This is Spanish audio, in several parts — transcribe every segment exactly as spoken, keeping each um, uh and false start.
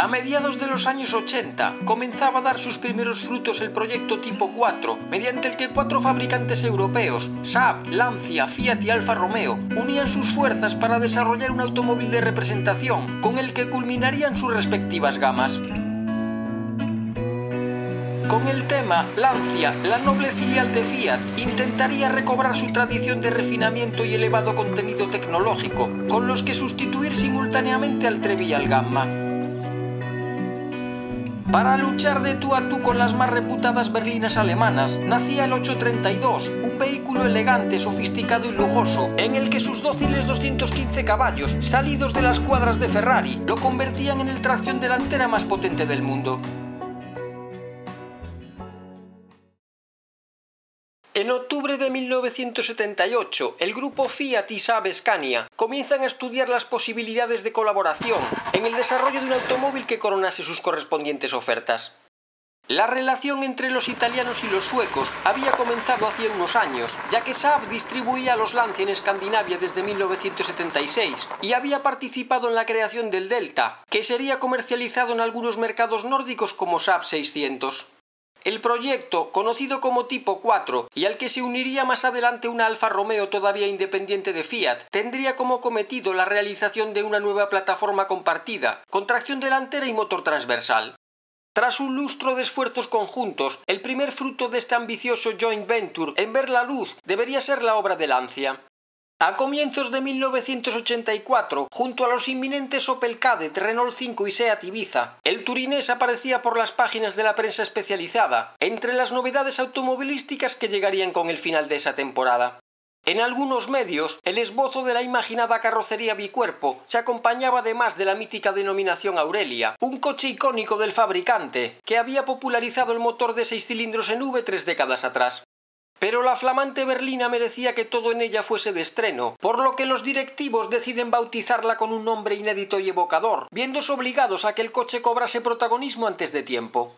A mediados de los años ochenta comenzaba a dar sus primeros frutos el proyecto Tipo cuatro, mediante el que cuatro fabricantes europeos, Saab, Lancia, Fiat y Alfa Romeo, unían sus fuerzas para desarrollar un automóvil de representación con el que culminarían sus respectivas gamas. Con el Thema, Lancia, la noble filial de Fiat, intentaría recobrar su tradición de refinamiento y elevado contenido tecnológico, con los que sustituir simultáneamente al Trevi y al Gamma. Para luchar de tú a tú con las más reputadas berlinas alemanas, nacía el ocho treinta y dos, un vehículo elegante, sofisticado y lujoso, en el que sus dóciles doscientos quince caballos, salidos de las cuadras de Ferrari, lo convertían en el tracción delantera más potente del mundo. En octubre de mil novecientos setenta y ocho, el grupo Fiat y Saab Scania comienzan a estudiar las posibilidades de colaboración en el desarrollo de un automóvil que coronase sus correspondientes ofertas. La relación entre los italianos y los suecos había comenzado hacía unos años, ya que Saab distribuía los Lancia en Escandinavia desde mil novecientos setenta y seis y había participado en la creación del Delta, que sería comercializado en algunos mercados nórdicos como Saab seiscientos. El proyecto, conocido como Tipo cuatro, y al que se uniría más adelante una Alfa Romeo todavía independiente de Fiat, tendría como cometido la realización de una nueva plataforma compartida, con tracción delantera y motor transversal. Tras un lustro de esfuerzos conjuntos, el primer fruto de este ambicioso joint venture en ver la luz debería ser la obra de Lancia. A comienzos de mil novecientos ochenta y cuatro, junto a los inminentes Opel Kadett, Renault cinco y Seat Ibiza, el turinés aparecía por las páginas de la prensa especializada, entre las novedades automovilísticas que llegarían con el final de esa temporada. En algunos medios, el esbozo de la imaginada carrocería bicuerpo se acompañaba además de la mítica denominación Aurelia, un coche icónico del fabricante, que había popularizado el motor de seis cilindros en V tres décadas atrás. Pero la flamante berlina merecía que todo en ella fuese de estreno, por lo que los directivos deciden bautizarla con un nombre inédito y evocador, viéndose obligados a que el coche cobrase protagonismo antes de tiempo.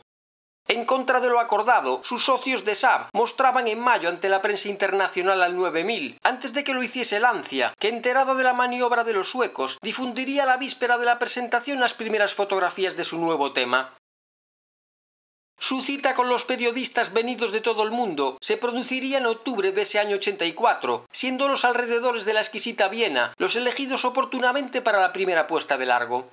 En contra de lo acordado, sus socios de Saab mostraban en mayo ante la prensa internacional al nueve mil, antes de que lo hiciese Lancia, que enterada de la maniobra de los suecos, difundiría la víspera de la presentación las primeras fotografías de su nuevo Thema. Su cita con los periodistas venidos de todo el mundo se produciría en octubre de ese año ochenta y cuatro, siendo los alrededores de la exquisita Viena los elegidos oportunamente para la primera puesta de largo.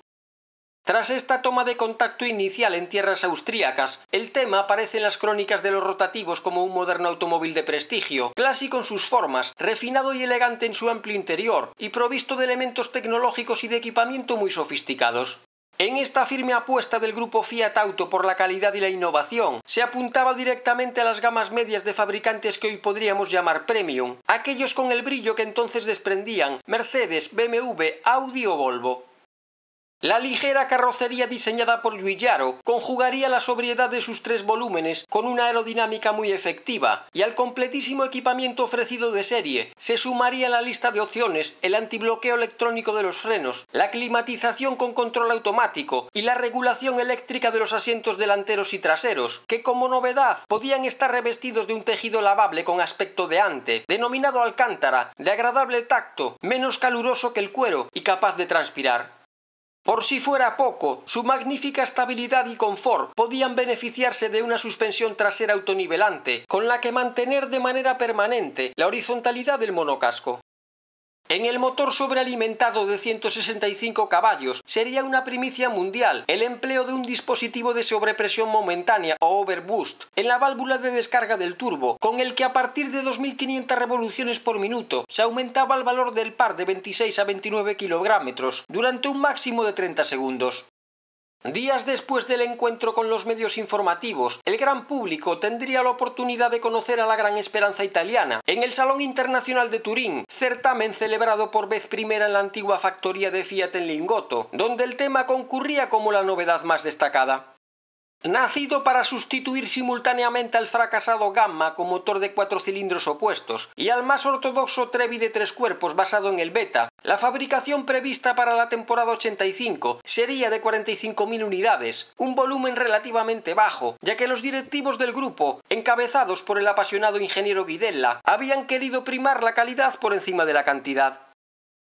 Tras esta toma de contacto inicial en tierras austríacas, el Thema aparece en las crónicas de los rotativos como un moderno automóvil de prestigio, clásico en sus formas, refinado y elegante en su amplio interior y provisto de elementos tecnológicos y de equipamiento muy sofisticados. En esta firme apuesta del grupo Fiat Auto por la calidad y la innovación, se apuntaba directamente a las gamas medias de fabricantes que hoy podríamos llamar premium, aquellos con el brillo que entonces desprendían Mercedes, B M W, Audi o Volvo. La ligera carrocería diseñada por Giugiaro conjugaría la sobriedad de sus tres volúmenes con una aerodinámica muy efectiva, y al completísimo equipamiento ofrecido de serie se sumaría a la lista de opciones el antibloqueo electrónico de los frenos, la climatización con control automático y la regulación eléctrica de los asientos delanteros y traseros, que como novedad podían estar revestidos de un tejido lavable con aspecto de ante, denominado alcántara, de agradable tacto, menos caluroso que el cuero y capaz de transpirar. Por si fuera poco, su magnífica estabilidad y confort podían beneficiarse de una suspensión trasera autonivelante, con la que mantener de manera permanente la horizontalidad del monocasco. En el motor sobrealimentado de ciento sesenta y cinco caballos sería una primicia mundial el empleo de un dispositivo de sobrepresión momentánea o overboost en la válvula de descarga del turbo, con el que a partir de dos mil quinientas revoluciones por minuto se aumentaba el valor del par de veintiséis a veintinueve kilogramos durante un máximo de treinta segundos. Días después del encuentro con los medios informativos, el gran público tendría la oportunidad de conocer a la gran esperanza italiana en el Salón Internacional de Turín, certamen celebrado por vez primera en la antigua factoría de Fiat en Lingotto, donde el Thema concurría como la novedad más destacada. Nacido para sustituir simultáneamente al fracasado Gamma con motor de cuatro cilindros opuestos y al más ortodoxo Trevi de tres cuerpos basado en el Beta, la fabricación prevista para la temporada ochenta y cinco sería de cuarenta y cinco mil unidades, un volumen relativamente bajo, ya que los directivos del grupo, encabezados por el apasionado ingeniero Vidella, habían querido primar la calidad por encima de la cantidad.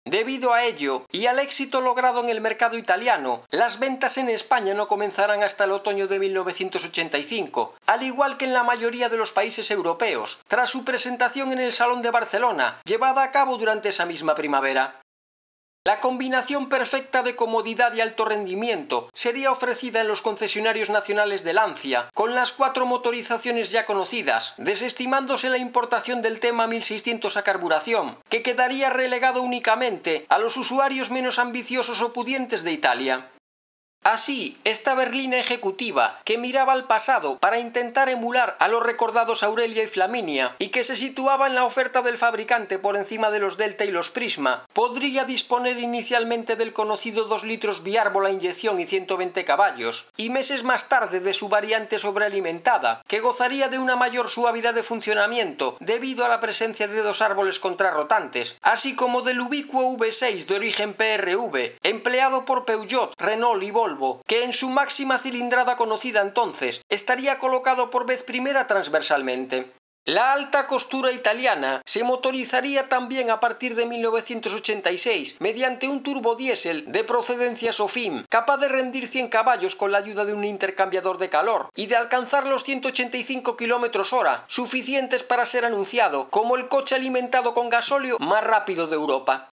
Debido a ello y al éxito logrado en el mercado italiano, las ventas en España no comenzarán hasta el otoño de mil novecientos ochenta y cinco, al igual que en la mayoría de los países europeos, tras su presentación en el Salón de Barcelona, llevada a cabo durante esa misma primavera. La combinación perfecta de comodidad y alto rendimiento sería ofrecida en los concesionarios nacionales de Lancia, con las cuatro motorizaciones ya conocidas, desestimándose la importación del Thema mil seiscientos a carburación, que quedaría relegado únicamente a los usuarios menos ambiciosos o pudientes de Italia. Así, esta berlina ejecutiva, que miraba al pasado para intentar emular a los recordados Aurelia y Flaminia, y que se situaba en la oferta del fabricante por encima de los Delta y los Prisma, podría disponer inicialmente del conocido dos litros biárbola inyección y ciento veinte caballos, y meses más tarde de su variante sobrealimentada, que gozaría de una mayor suavidad de funcionamiento debido a la presencia de dos árboles contrarrotantes, así como del ubicuo V seis de origen P R V, empleado por Peugeot, Renault y Volvo, que en su máxima cilindrada conocida entonces estaría colocado por vez primera transversalmente. La alta costura italiana se motorizaría también a partir de mil novecientos ochenta y seis mediante un turbodiésel de procedencia Sofim, capaz de rendir cien caballos con la ayuda de un intercambiador de calor y de alcanzar los ciento ochenta y cinco kilómetros hora, suficientes para ser anunciado como el coche alimentado con gasóleo más rápido de Europa.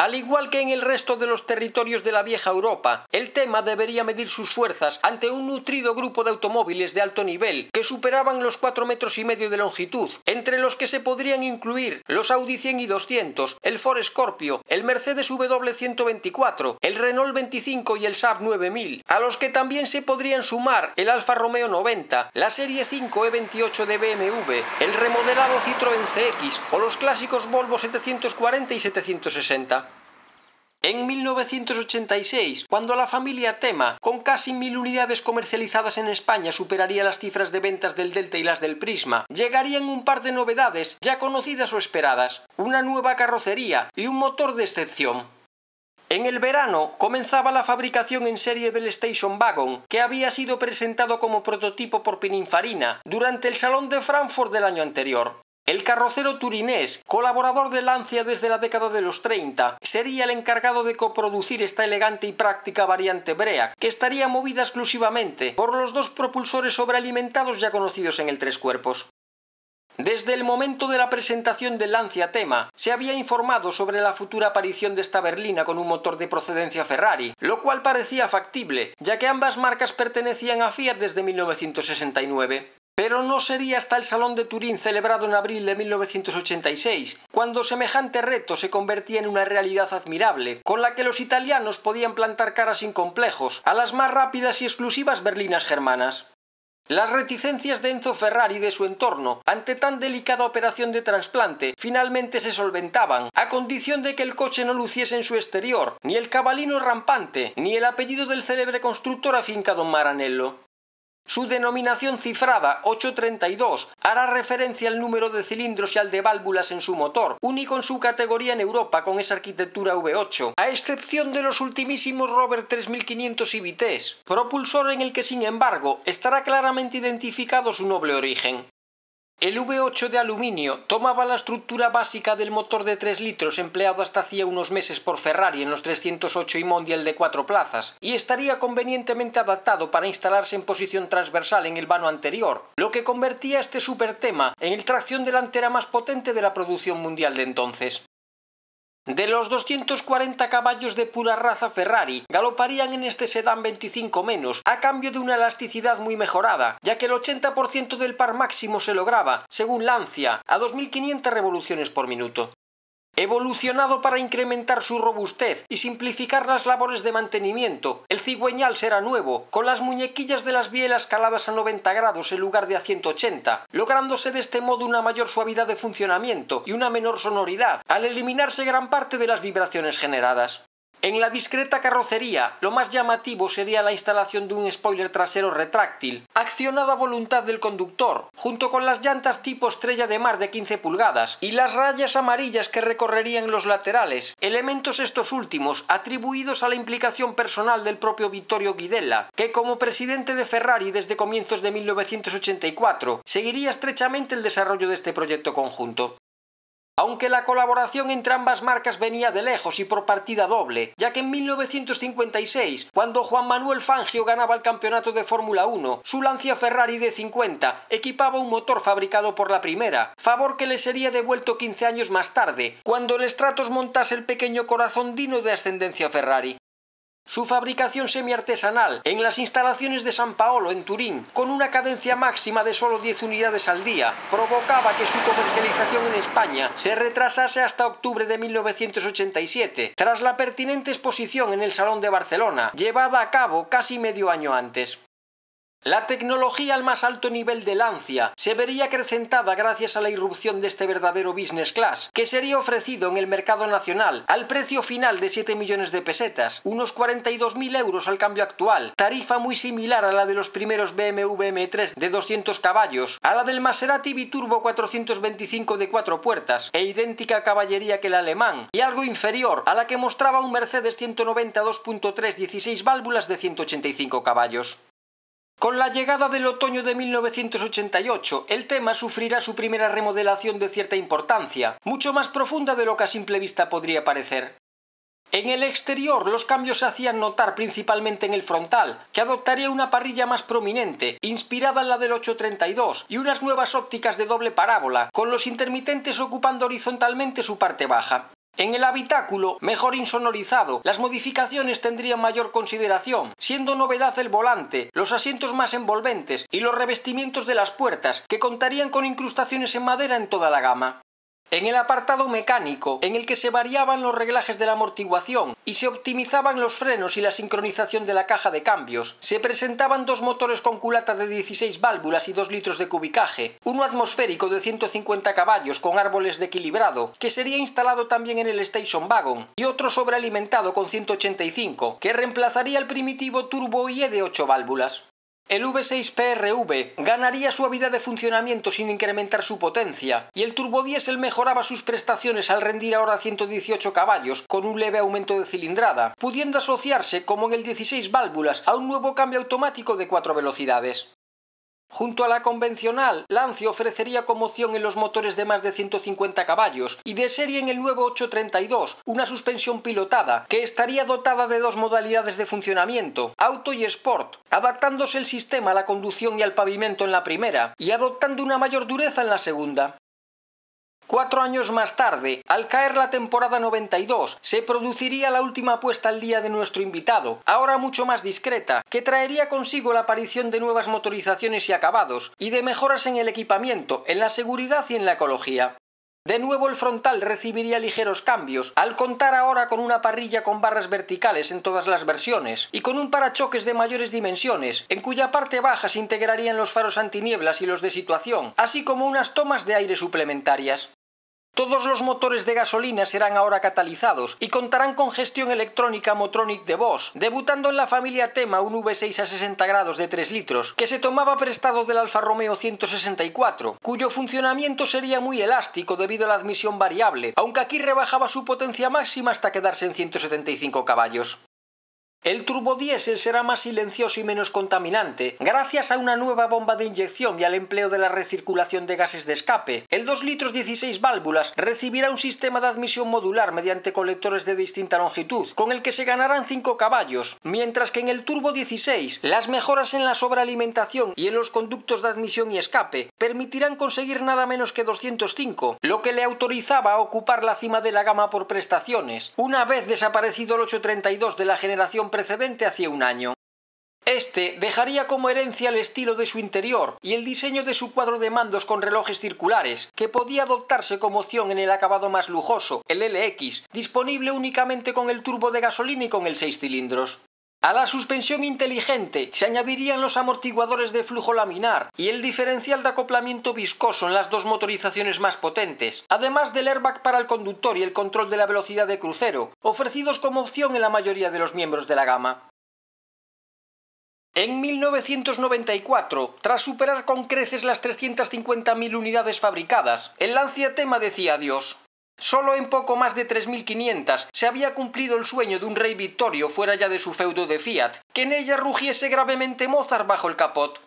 Al igual que en el resto de los territorios de la vieja Europa, el Thema debería medir sus fuerzas ante un nutrido grupo de automóviles de alto nivel que superaban los cuatro metros y medio de longitud, entre los que se podrían incluir los Audi cien y doscientos, el Ford Scorpio, el Mercedes W ciento veinticuatro, el Renault veinticinco y el Saab nueve mil, a los que también se podrían sumar el Alfa Romeo noventa, la Serie cinco E veintiocho de B M W, el remodelado Citroën C X o los clásicos Volvo setecientos cuarenta y setecientos sesenta. En mil novecientos ochenta y seis, cuando la familia Thema, con casi mil unidades comercializadas en España, superaría las cifras de ventas del Delta y las del Prisma, llegarían un par de novedades ya conocidas o esperadas, una nueva carrocería y un motor de excepción. En el verano comenzaba la fabricación en serie del Station Wagon, que había sido presentado como prototipo por Pininfarina durante el Salón de Frankfurt del año anterior. El carrocero turinés, colaborador de Lancia desde la década de los treinta, sería el encargado de coproducir esta elegante y práctica variante Break, que estaría movida exclusivamente por los dos propulsores sobrealimentados ya conocidos en el tres cuerpos. Desde el momento de la presentación del Lancia Thema, se había informado sobre la futura aparición de esta berlina con un motor de procedencia Ferrari, lo cual parecía factible, ya que ambas marcas pertenecían a Fiat desde mil novecientos sesenta y nueve. Pero no sería hasta el Salón de Turín celebrado en abril de mil novecientos ochenta y seis, cuando semejante reto se convertía en una realidad admirable, con la que los italianos podían plantar caras sin complejos a las más rápidas y exclusivas berlinas germanas. Las reticencias de Enzo Ferrari y de su entorno ante tan delicada operación de trasplante finalmente se solventaban, a condición de que el coche no luciese en su exterior ni el cabalino rampante ni el apellido del célebre constructor afincado en Maranello. Su denominación cifrada, ocho treinta y dos, hará referencia al número de cilindros y al de válvulas en su motor, único en su categoría en Europa con esa arquitectura V ocho, a excepción de los ultimísimos Rover tres mil quinientos y Vitesse, propulsor en el que sin embargo estará claramente identificado su noble origen. El V ocho de aluminio tomaba la estructura básica del motor de tres litros empleado hasta hacía unos meses por Ferrari en los trescientos ocho y Mondial de cuatro plazas, y estaría convenientemente adaptado para instalarse en posición transversal en el vano anterior, lo que convertía a este super Thema en el tracción delantera más potente de la producción mundial de entonces. De los doscientos cuarenta caballos de pura raza Ferrari, galoparían en este sedán veinticinco menos, a cambio de una elasticidad muy mejorada, ya que el ochenta por ciento del par máximo se lograba, según Lancia, a dos mil quinientas revoluciones por minuto. Evolucionado para incrementar su robustez y simplificar las labores de mantenimiento, el cigüeñal será nuevo, con las muñequillas de las bielas caladas a noventa grados en lugar de a ciento ochenta, lográndose de este modo una mayor suavidad de funcionamiento y una menor sonoridad, al eliminarse gran parte de las vibraciones generadas. En la discreta carrocería, lo más llamativo sería la instalación de un spoiler trasero retráctil, accionado a voluntad del conductor, junto con las llantas tipo estrella de mar de quince pulgadas y las rayas amarillas que recorrerían los laterales, elementos estos últimos atribuidos a la implicación personal del propio Vittorio Vidella, que como presidente de Ferrari desde comienzos de mil novecientos ochenta y cuatro, seguiría estrechamente el desarrollo de este proyecto conjunto. Aunque la colaboración entre ambas marcas venía de lejos y por partida doble, ya que en mil novecientos cincuenta y seis, cuando Juan Manuel Fangio ganaba el campeonato de Fórmula uno, su Lancia Ferrari D cincuenta equipaba un motor fabricado por la primera, favor que le sería devuelto quince años más tarde, cuando el Stratos montase el pequeño corazón dino de ascendencia Ferrari. Su fabricación semiartesanal en las instalaciones de San Paolo, en Turín, con una cadencia máxima de solo diez unidades al día, provocaba que su comercialización en España se retrasase hasta octubre de mil novecientos ochenta y siete, tras la pertinente exposición en el Salón de Barcelona, llevada a cabo casi medio año antes. La tecnología al más alto nivel de Lancia se vería acrecentada gracias a la irrupción de este verdadero business class, que sería ofrecido en el mercado nacional al precio final de siete millones de pesetas, unos cuarenta y dos mil euros al cambio actual, tarifa muy similar a la de los primeros B M W M tres de doscientos caballos, a la del Maserati Biturbo cuatrocientos veinticinco de cuatro puertas, e idéntica caballería que el alemán, y algo inferior a la que mostraba un Mercedes ciento noventa dos punto tres dieciséis válvulas de ciento ochenta y cinco caballos. Con la llegada del otoño de mil novecientos ochenta y ocho, el Thema sufrirá su primera remodelación de cierta importancia, mucho más profunda de lo que a simple vista podría parecer. En el exterior, los cambios se hacían notar principalmente en el frontal, que adoptaría una parrilla más prominente, inspirada en la del ocho treinta y dos, y unas nuevas ópticas de doble parábola, con los intermitentes ocupando horizontalmente su parte baja. En el habitáculo, mejor insonorizado, las modificaciones tendrían mayor consideración, siendo novedad el volante, los asientos más envolventes y los revestimientos de las puertas, que contarían con incrustaciones en madera en toda la gama. En el apartado mecánico, en el que se variaban los reglajes de la amortiguación y se optimizaban los frenos y la sincronización de la caja de cambios, se presentaban dos motores con culata de dieciséis válvulas y dos litros de cubicaje, uno atmosférico de ciento cincuenta caballos con árboles de equilibrado, que sería instalado también en el Station Wagon, y otro sobrealimentado con ciento ochenta y cinco, que reemplazaría el primitivo Turbo I E de ocho válvulas. El V seis P R V ganaría suavidad de funcionamiento sin incrementar su potencia, y el turbodiesel mejoraba sus prestaciones al rendir ahora ciento dieciocho caballos con un leve aumento de cilindrada, pudiendo asociarse, como en el dieciséis válvulas, a un nuevo cambio automático de cuatro velocidades. Junto a la convencional, Lancia ofrecería como opción en los motores de más de ciento cincuenta caballos y de serie en el nuevo ocho treinta y dos una suspensión pilotada que estaría dotada de dos modalidades de funcionamiento, auto y sport, adaptándose el sistema a la conducción y al pavimento en la primera y adoptando una mayor dureza en la segunda. Cuatro años más tarde, al caer la temporada noventa y dos, se produciría la última puesta al día de nuestro invitado, ahora mucho más discreta, que traería consigo la aparición de nuevas motorizaciones y acabados, y de mejoras en el equipamiento, en la seguridad y en la ecología. De nuevo el frontal recibiría ligeros cambios, al contar ahora con una parrilla con barras verticales en todas las versiones, y con un parachoques de mayores dimensiones, en cuya parte baja se integrarían los faros antinieblas y los de situación, así como unas tomas de aire suplementarias. Todos los motores de gasolina serán ahora catalizados y contarán con gestión electrónica Motronic de Bosch, debutando en la familia Thema un V seis a sesenta grados de tres litros, que se tomaba prestado del Alfa Romeo ciento sesenta y cuatro, cuyo funcionamiento sería muy elástico debido a la admisión variable, aunque aquí rebajaba su potencia máxima hasta quedarse en ciento setenta y cinco caballos. El turbodiesel será más silencioso y menos contaminante, gracias a una nueva bomba de inyección y al empleo de la recirculación de gases de escape. El dos litros dieciséis válvulas recibirá un sistema de admisión modular mediante colectores de distinta longitud, con el que se ganarán cinco caballos, mientras que en el turbo dieciséis, las mejoras en la sobrealimentación y en los conductos de admisión y escape permitirán conseguir nada menos que doscientos cinco, lo que le autorizaba a ocupar la cima de la gama por prestaciones, una vez desaparecido el ocho treinta y dos de la generación precedente hacia un año. Este dejaría como herencia el estilo de su interior y el diseño de su cuadro de mandos con relojes circulares, que podía adoptarse como opción en el acabado más lujoso, el L X, disponible únicamente con el turbo de gasolina y con el seis cilindros. A la suspensión inteligente se añadirían los amortiguadores de flujo laminar y el diferencial de acoplamiento viscoso en las dos motorizaciones más potentes, además del airbag para el conductor y el control de la velocidad de crucero, ofrecidos como opción en la mayoría de los miembros de la gama. En mil novecientos noventa y cuatro, tras superar con creces las trescientas cincuenta mil unidades fabricadas, el Lancia Thema decía adiós. Solo en poco más de tres mil quinientas se había cumplido el sueño de un rey Vittorio fuera ya de su feudo de Fiat, que en ella rugiese gravemente Mozart bajo el capot.